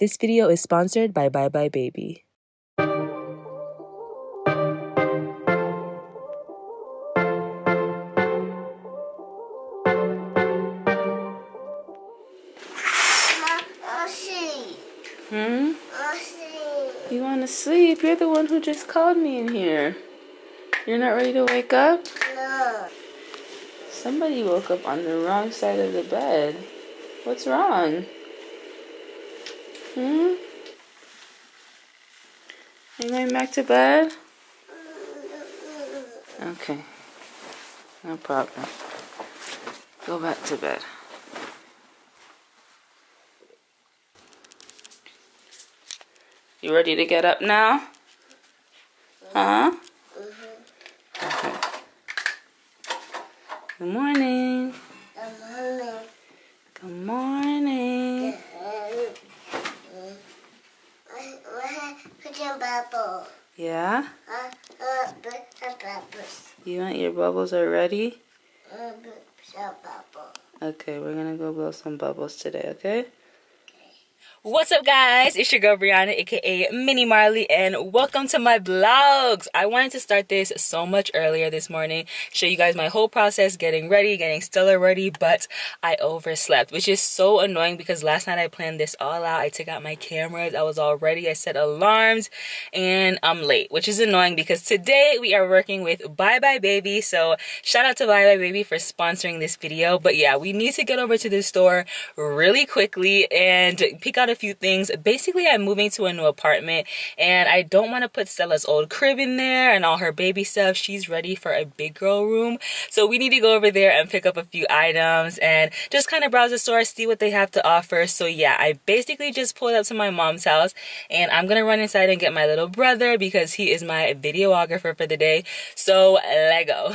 This video is sponsored by buybuyBABY. You want to sleep? You're the one who just called me in here. You're not ready to wake up? No. Somebody woke up on the wrong side of the bed. What's wrong? Hmm? Are you going back to bed? Okay. No problem. Go back to bed. You ready to get up now? Huh? Okay. Good morning. Good morning. Good morning. Put your bubble. Yeah? You want your bubbles already? Okay, we're gonna go blow some bubbles today, okay? What's up, guys? It's your girl Brianna, aka Mini Marley, and welcome to my vlogs. I wanted to start this so much earlier this morning, show you guys my whole process, getting ready, getting Stella ready, but I overslept, which is so annoying because last night I planned this all out. I took out my cameras, I was all ready, I set alarms, and I'm late, which is annoying because today we are working with buybuyBABY. So shout out to buybuyBABY for sponsoring this video. But yeah, we need to get over to the store really quickly and pick out a few things. Basically, I'm moving to a new apartment and I don't want to put Stella's old crib in there and all her baby stuff. She's ready for a big girl room, so we need to go over there and pick up a few items and just kind of browse the store, see what they have to offer. So yeah, I basically just pulled up to my mom's house and I'm gonna run inside and get my little brother because he is my videographer for the day. So let's go.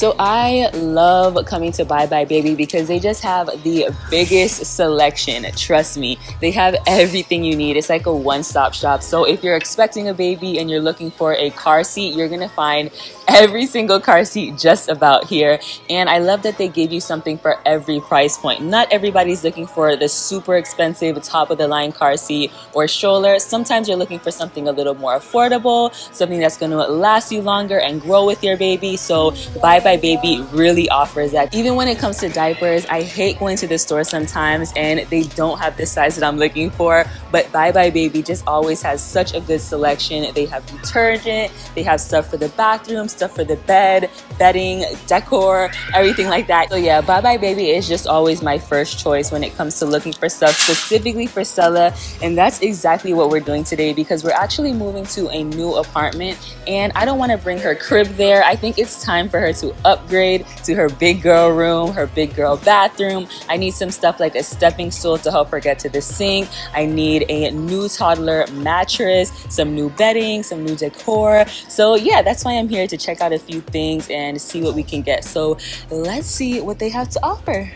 So I love coming to buybuyBABY because they just have the biggest selection, trust me. They have everything you need. It's like a one-stop shop. So if you're expecting a baby and you're looking for a car seat, you're gonna find every single car seat just about here. And I love that they give you something for every price point. Not everybody's looking for the super expensive top-of-the-line car seat or stroller. Sometimes you're looking for something a little more affordable, something that's gonna last you longer and grow with your baby. So buybuyBABY really offers that. Even when it comes to diapers, I hate going to the store sometimes and they don't have the size that I'm looking for, but buybuyBABY just always has such a good selection. They have detergent, they have stuff for the bathroom, stuff for the bed, bedding, decor, everything like that. So yeah, buybuyBABY is just always my first choice when it comes to looking for stuff specifically for Stella, and that's exactly what we're doing today because we're actually moving to a new apartment and I don't want to bring her crib there. I think it's time for her to upgrade to her big girl room, her big girl bathroom. I need some stuff like a stepping stool to help her get to the sink. I need a new toddler mattress, some new bedding, some new decor. So yeah, that's why I'm here, to check out a few things and see what we can get. So let's see what they have to offer.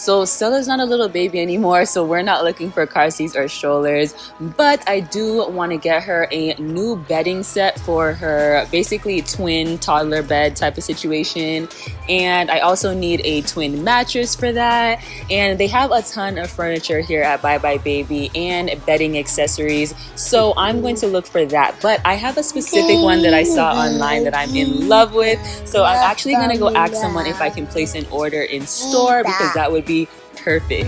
So Stella's not a little baby anymore, so we're not looking for car seats or strollers, but I do want to get her a new bedding set for her basically twin toddler bed type of situation, and I also need a twin mattress for that. And they have a ton of furniture here at buybuyBABY and bedding accessories, so I'm going to look for that. But I have a specific one that I saw online that I'm in love with, so I'm actually going to go ask someone if I can place an order in store because that would be perfect.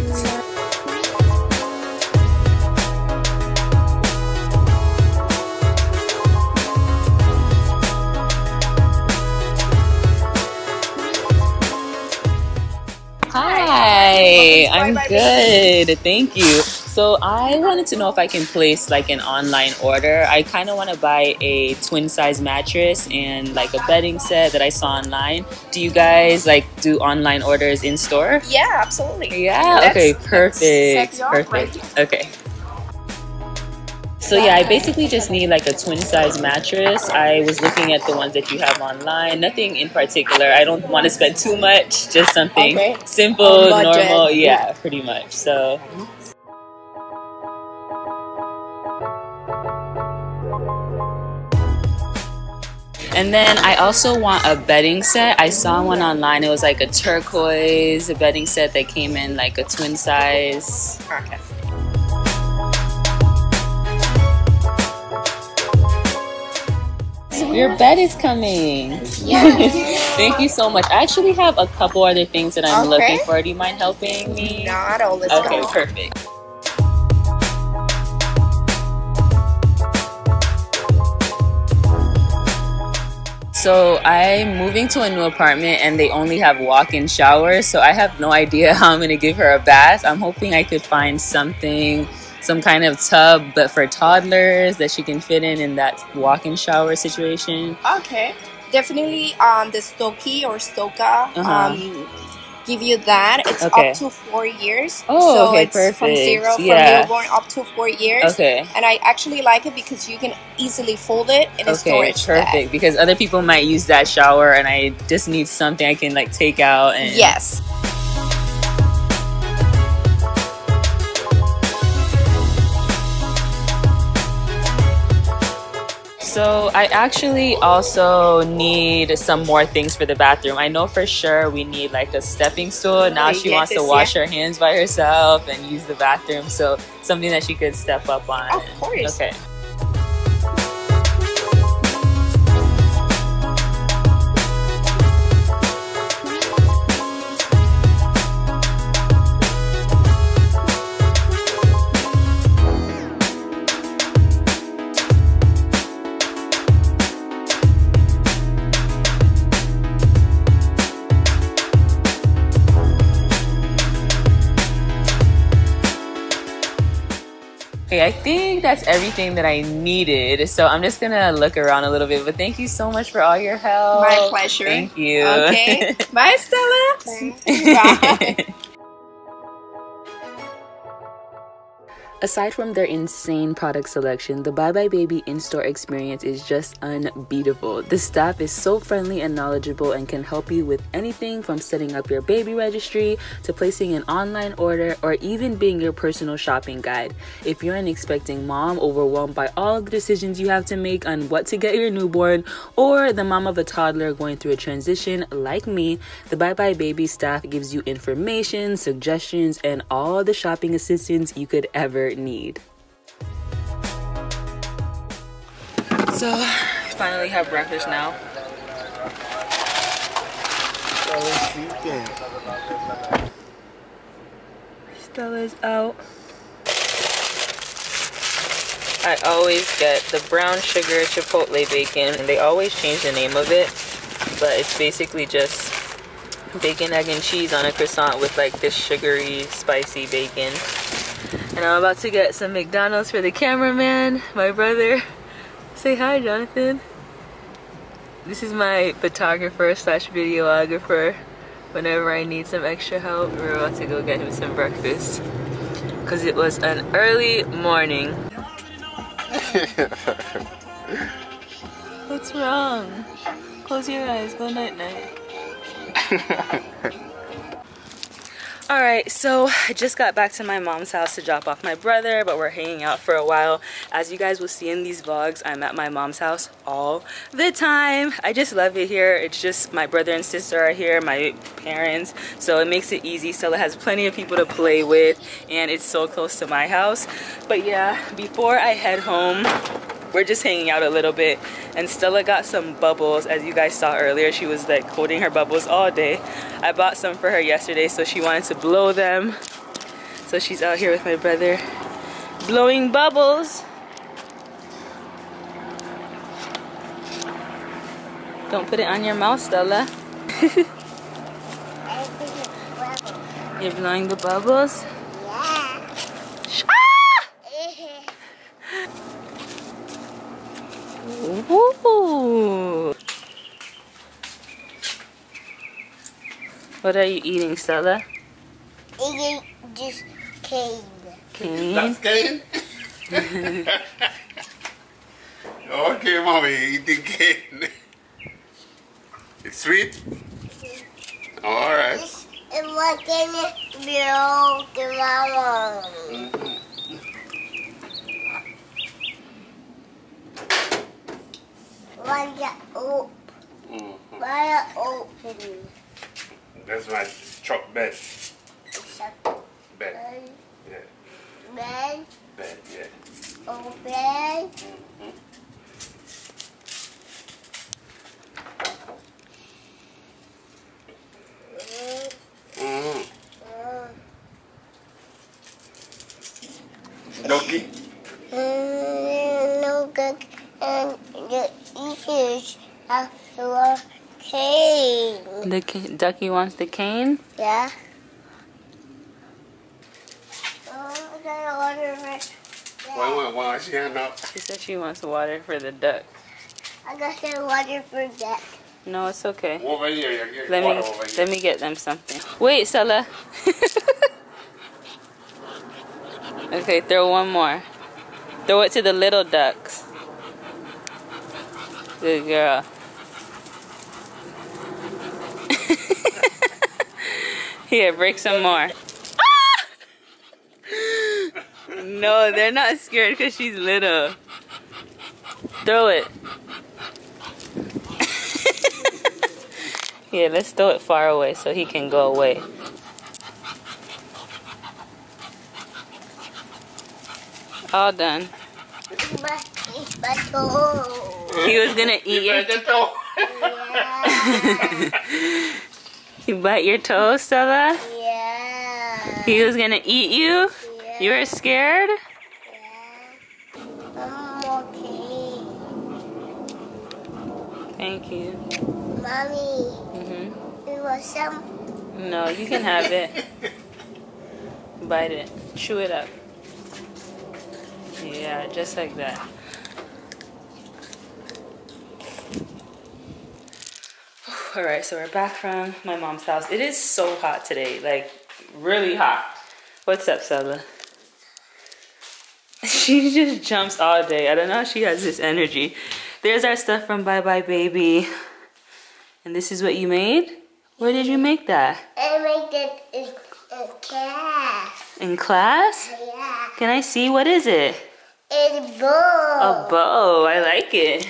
Hi, I'm good, thank you. So I wanted to know if I can place like an online order. I kind of want to buy a twin size mattress and like a bedding set that I saw online. Do you guys like do online orders in store? Yeah, absolutely. Yeah, okay, perfect, perfect, okay. So yeah, I basically just need like a twin size mattress. I was looking at the ones that you have online, nothing in particular. I don't want to spend too much, just something simple, normal, yeah, pretty much, so. And then I also want a bedding set. I saw one online, it was like a turquoise bedding set that came in like a twin size. Okay. Your bed is coming. Yes. Thank you so much. I actually have a couple other things that I'm looking for. Do you mind helping me? Not all this time. Okay, perfect. So I'm moving to a new apartment and they only have walk-in showers, so I have no idea how I'm going to give her a bath. I'm hoping I could find something, some kind of tub, but for toddlers that she can fit in that walk-in shower situation. Okay, definitely the Stokey or Stoka give you that. It's up to 4 years. Oh, so okay, it's perfect. From zero, from newborn up to 4 years. Okay. And I actually like it because you can easily fold it in a storage bag. Okay, perfect, because other people might use that shower and I just need something I can like take out and... Yes. So I actually also need some more things for the bathroom. I know for sure we need like a stepping stool. Now she wants to wash her hands by herself and use the bathroom. So something that she could step up on. Of course. Okay. Okay, I think that's everything that I needed, so I'm just gonna look around a little bit, but thank you so much for all your help. My pleasure. Thank you. Okay. Bye, Stella. Bye. Bye. Aside from their insane product selection, the buybuyBABY in-store experience is just unbeatable. The staff is so friendly and knowledgeable and can help you with anything from setting up your baby registry to placing an online order or even being your personal shopping guide. If you're an expecting mom overwhelmed by all the decisions you have to make on what to get your newborn, or the mom of a toddler going through a transition like me, the buybuyBABY staff gives you information, suggestions, and all the shopping assistance you could ever need. So finally have breakfast now. Stella's out. I always get the brown sugar chipotle bacon, and they always change the name of it, but it's basically just bacon, egg, and cheese on a croissant with like this sugary spicy bacon. And I'm about to get some McDonald's for the cameraman, my brother. Say hi, Jonathan. This is my photographer slash videographer. Whenever I need some extra help, we're about to go get him some breakfast. Because it was an early morning. What's wrong? Close your eyes, go night-night. Alright, so I just got back to my mom's house to drop off my brother, but we're hanging out for a while. As you guys will see in these vlogs, I'm at my mom's house all the time. I just love it here. It's just my brother and sister are here, my parents, so it makes it easy. Stella has plenty of people to play with, and it's so close to my house. But yeah, before I head home, we're just hanging out a little bit, and Stella got some bubbles. As you guys saw earlier, she was like holding her bubbles all day. I bought some for her yesterday, so she wanted to blow them. So she's out here with my brother blowing bubbles. Don't put it on your mouth, Stella. You're blowing the bubbles? Ooh. What are you eating, Stella? Eating just cane. Cane? That's cane? Okay, mommy, eating cane. It's sweet? Alright. I'm looking at milk and mama. Why you open? Why you open? That's my chalk bed. Chalk bed. Yeah. Bed. Bed. Yeah. Oh, bed. Stokey. No good. And the eaters have the cane. The ducky wants the cane? Yeah. Oh, I got water for it. Why she hand up? She said she wants water for the duck. I got some water for duck. No, it's okay. Over here, you're getting water over here. Let me get them something. Wait, Stella. Okay, throw one more. Throw it to the little ducks. Good girl. Here, break some more. Ah! No, they're not scared because she's little. Throw it. Yeah, let's throw it far away so he can go away. All done. He was gonna eat your toe. Yeah. You bite your toe, Stella? Yeah. He was gonna eat you? Yeah. You were scared? Yeah. I'm okay. Thank you. Mommy. Mm-hmm. You want some? No, you can have it. Bite it. Chew it up. Yeah, just like that. Alright, so we're back from my mom's house. It is so hot today, like really hot. What's up, Stella? She just jumps all day. I don't know how she has this energy. There's our stuff from buybuyBABY. And this is what you made? Where did you make that? I made it in class. In class? Yeah. Can I see? What is it? It's a bow. A bow. I like it.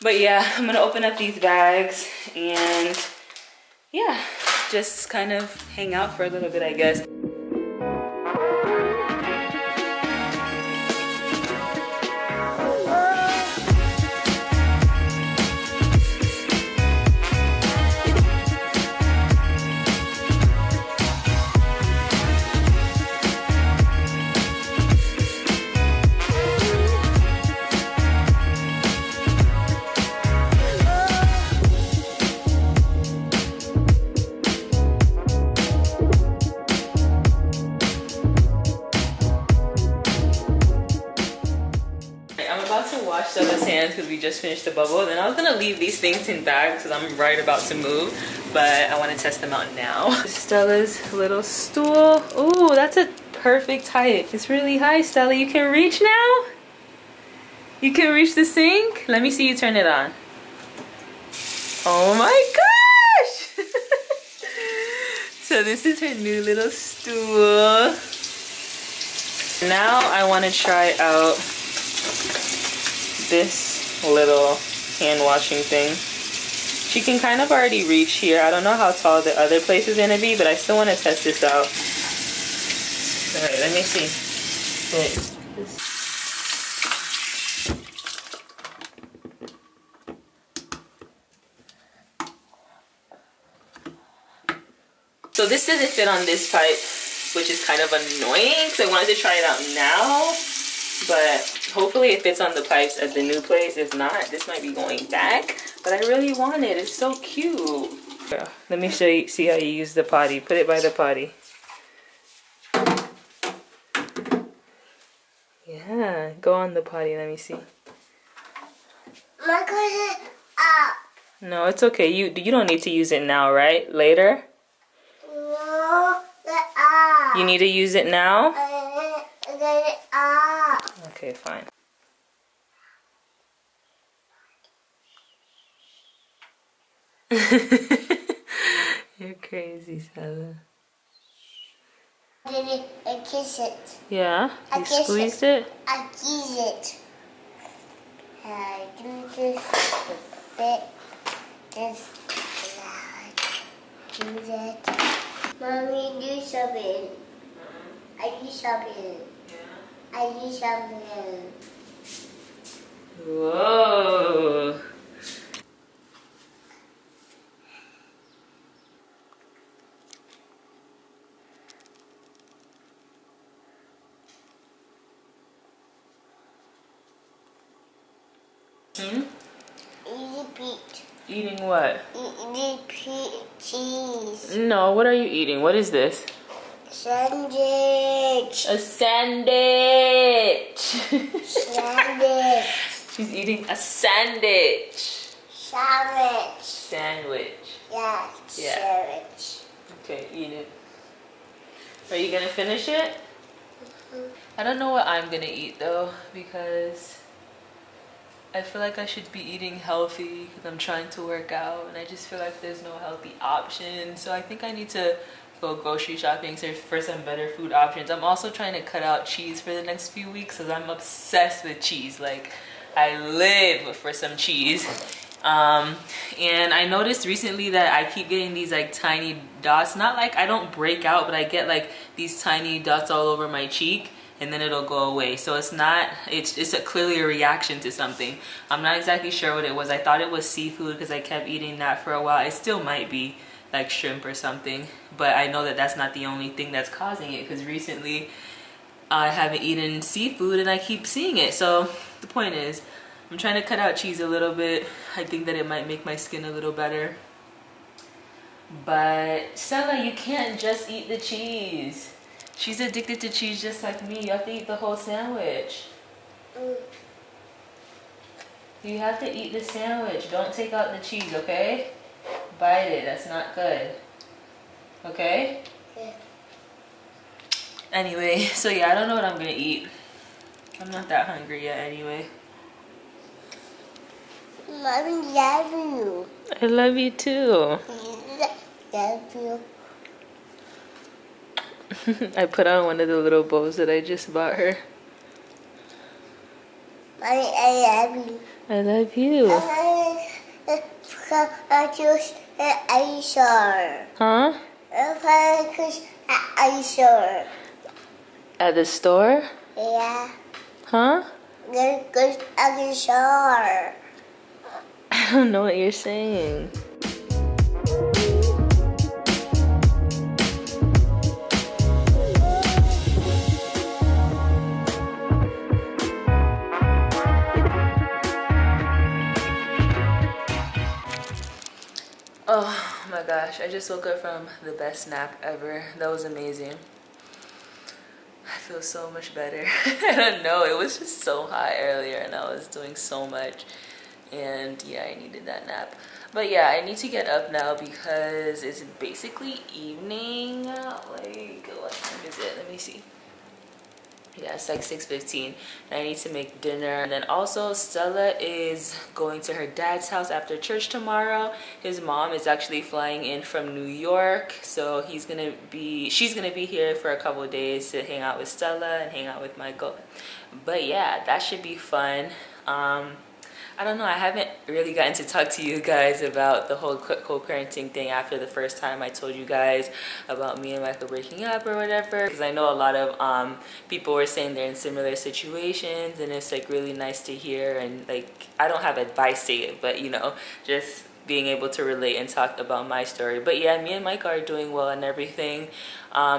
But yeah, I'm gonna open up these bags and yeah, just kind of hang out for a little bit, I guess. Because we just finished the bubbles, and I was gonna leave these things in bags because I'm right about to move, but I want to test them out now. Stella's little stool. Ooh, that's a perfect height. It's really high, Stella. You can reach now? You can reach the sink? Let me see you turn it on. Oh my gosh! So So this is her new little stool. Now I want to try out this little hand washing thing. She can kind of already reach here. I don't know how tall the other place is going to be, but I still want to test this out. Alright, let me see. Wait. So this doesn't fit on this pipe, which is kind of annoying because I wanted to try it out now, but hopefully it fits on the pipes at the new place. If not, this might be going back, but I really want it. It's so cute. Yeah, let me show you, see how you use the potty. Put it by the potty. Yeah, go on the potty. Let me see. Michael, is it up? No, it's okay. You don't need to use it now, right? Later? No, get up. You need to use it now? Get it up. Okay, fine. You're crazy, Stella. I kiss it. Yeah? You squeezed it? I kiss it. I do this a bit. This do that. Mommy, do something. I do something. Yeah. I do something. Whoa. Hmm? Eating peach. Eating what? Eating cheese. No, what are you eating? What is this? Sandwich. A sandwich. Sandwich. She's eating a sandwich. Sandwich. Sandwich. Yeah, yeah. Sandwich. Okay, eat it. Are you gonna finish it? I don't know what I'm gonna eat though, because I feel like I should be eating healthy because I'm trying to work out and I just feel like there's no healthy option. So I think I need to go grocery shopping for some better food options. I'm also trying to cut out cheese for the next few weeks because I'm obsessed with cheese. Like, I live for some cheese. And I noticed recently that I keep getting these like tiny dots. Not like I don't break out, but I get like these tiny dots all over my cheek. And then it'll go away. So it's clearly a reaction to something. I'm not exactly sure what it was. I thought it was seafood because I kept eating that for a while. It still might be like shrimp or something, but I know that that's not the only thing that's causing it because recently I haven't eaten seafood and I keep seeing it. So the point is, I'm trying to cut out cheese a little bit. I think that it might make my skin a little better. But Stella, you can't just eat the cheese. She's addicted to cheese just like me. You have to eat the whole sandwich. You have to eat the sandwich. Don't take out the cheese, okay? Bite it. That's not good. Okay? Yeah. Anyway, so yeah, I don't know what I'm going to eat. I'm not that hungry yet anyway. Mommy, love you. I love you too. Love you. I put on one of the little bows that I just bought her. Mommy, I love you. I love you. Huh? At the store? Yeah. Huh? At the store. I don't know what you're saying. Oh my gosh, I just woke up from the best nap ever. That was amazing. I feel so much better. I don't know, it was just so hot earlier and I was doing so much. And yeah, I needed that nap. But yeah, I need to get up now because it's basically evening. Like, what time is it? Let me see. Yeah, it's like 6:15 and I need to make dinner. And then also Stella is going to her dad's house after church tomorrow. His mom is actually flying in from New York, so she's gonna be here for a couple of days to hang out with Stella and hang out with Michael. But yeah, that should be fun. I don't know, I haven't really gotten to talk to you guys about the whole co-parenting thing after the first time I told you guys about me and Michael breaking up or whatever, because I know a lot of people were saying they're in similar situations, and it's like really nice to hear. And like, I don't have advice to give, but you know, just being able to relate and talk about my story. But yeah, me and Mike are doing well and everything.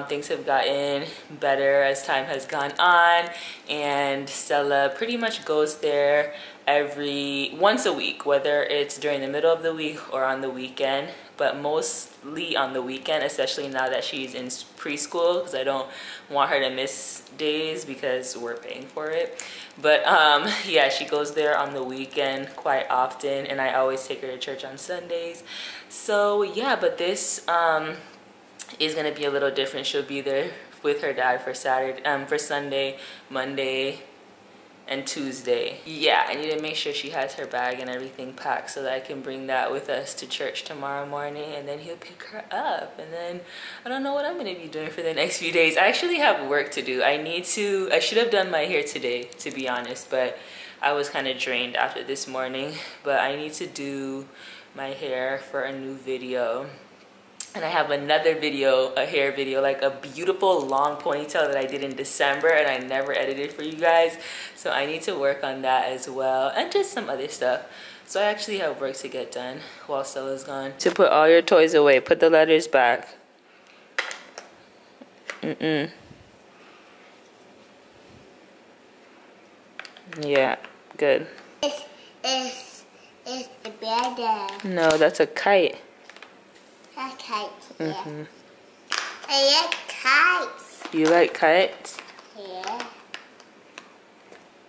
Things have gotten better as time has gone on, and Stella pretty much goes there once a week, whether it's during the middle of the week or on the weekend, but mostly on the weekend, especially now that she's in preschool, because I don't want her to miss days because we're paying for it. But yeah, she goes there on the weekend quite often, and I always take her to church on Sundays. So yeah, but this is gonna be a little different. She'll be there with her dad for Sunday, Monday, and Tuesday. Yeah, I need to make sure she has her bag and everything packed so that I can bring that with us to church tomorrow morning, and then he'll pick her up. And then I don't know what I'm gonna be doing for the next few days. I actually have work to do. I should have done my hair today, to be honest, but I was kind of drained after this morning. But I need to do my hair for a new video. And I have another video, a hair video, like a beautiful long ponytail that I did in December and I never edited for you guys. So I need to work on that as well, and just some other stuff. So I actually have work to get done while Stella's gone. To put all your toys away, put the letters back. Yeah, good. It's the bird. No, that's a kite. I like kites, yeah. I like kites. You like kites? Yeah.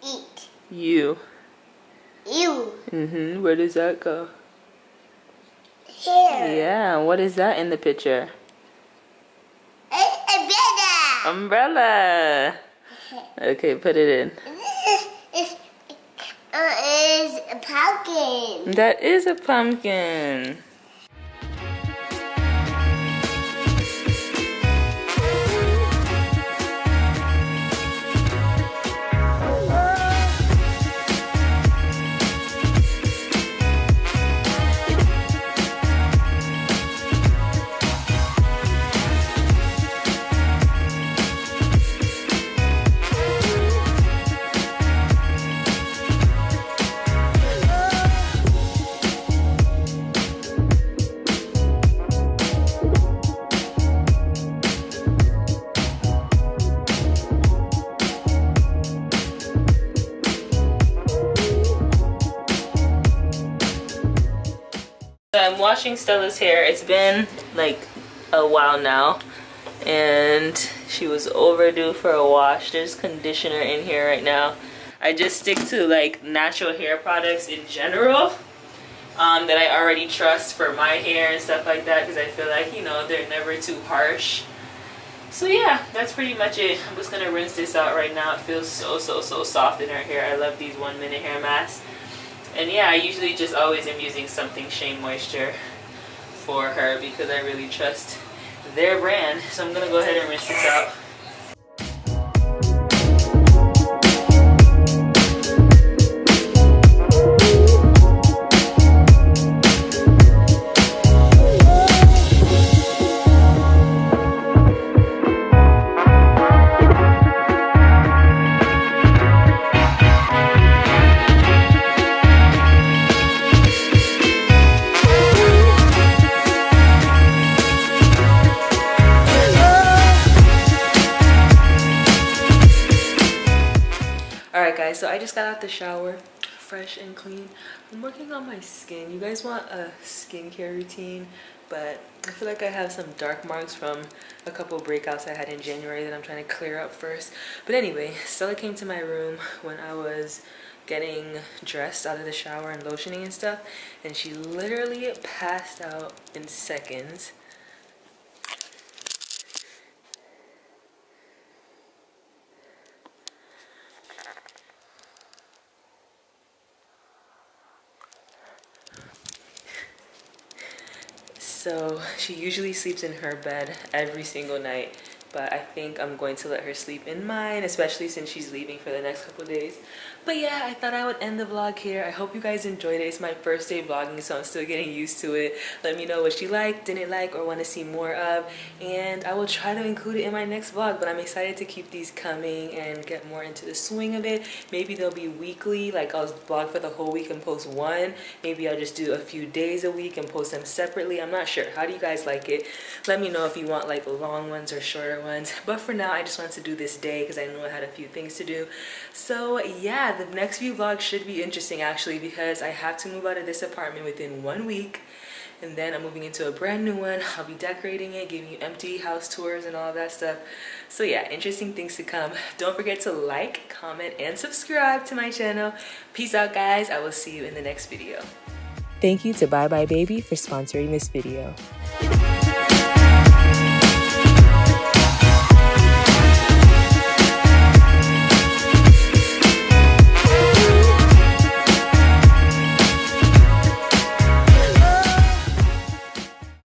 Eat. You. You. Where does that go? Here. Yeah, what is that in the picture? It's umbrella. Umbrella. Okay, put it in. This is a pumpkin. That is a pumpkin. Washing Stella's hair. It's been like a while now, and she was overdue for a wash. There's conditioner in here right now. I just stick to like natural hair products in general that I already trust for my hair and stuff like that, because I feel like, you know, they're never too harsh. So yeah, that's pretty much it. I'm just gonna rinse this out right now. It feels so soft in her hair. I love these 1-minute hair masks. And yeah, I usually just always am using something Shea Moisture for her because I really trust their brand. So I'm going to go ahead and rinse this out. So I just got out the shower, fresh and clean. I'm working on my skin. You guys want a skincare routine, but I feel like I have some dark marks from a couple breakouts I had in January that I'm trying to clear up first. But anyway, Stella came to my room when I was getting dressed out of the shower and lotioning and stuff, and she literally passed out in seconds. So she usually sleeps in her bed every single night, but I think I'm going to let her sleep in mine, especially since she's leaving for the next couple days. But yeah, I thought I would end the vlog here. I hope you guys enjoyed it. It's my first day vlogging, so I'm still getting used to it. Let me know what you liked, didn't like, or want to see more of, and I will try to include it in my next vlog. But I'm excited to keep these coming and get more into the swing of it. Maybe they'll be weekly, like I'll vlog for the whole week and post one. Maybe I'll just do a few days a week and post them separately. I'm not sure. How do you guys like it? Let me know if you want like long ones or shorter ones, but for now I just wanted to do this day because I knew I had a few things to do. So yeah, the next few vlogs should be interesting actually, because I have to move out of this apartment within 1 week, and then I'm moving into a brand new one. I'll be decorating it, giving you empty house tours and all that stuff. So yeah, interesting things to come. Don't forget to like, comment, and subscribe to my channel. Peace out guys, I will see you in the next video. Thank you to buybuyBABY for sponsoring this video.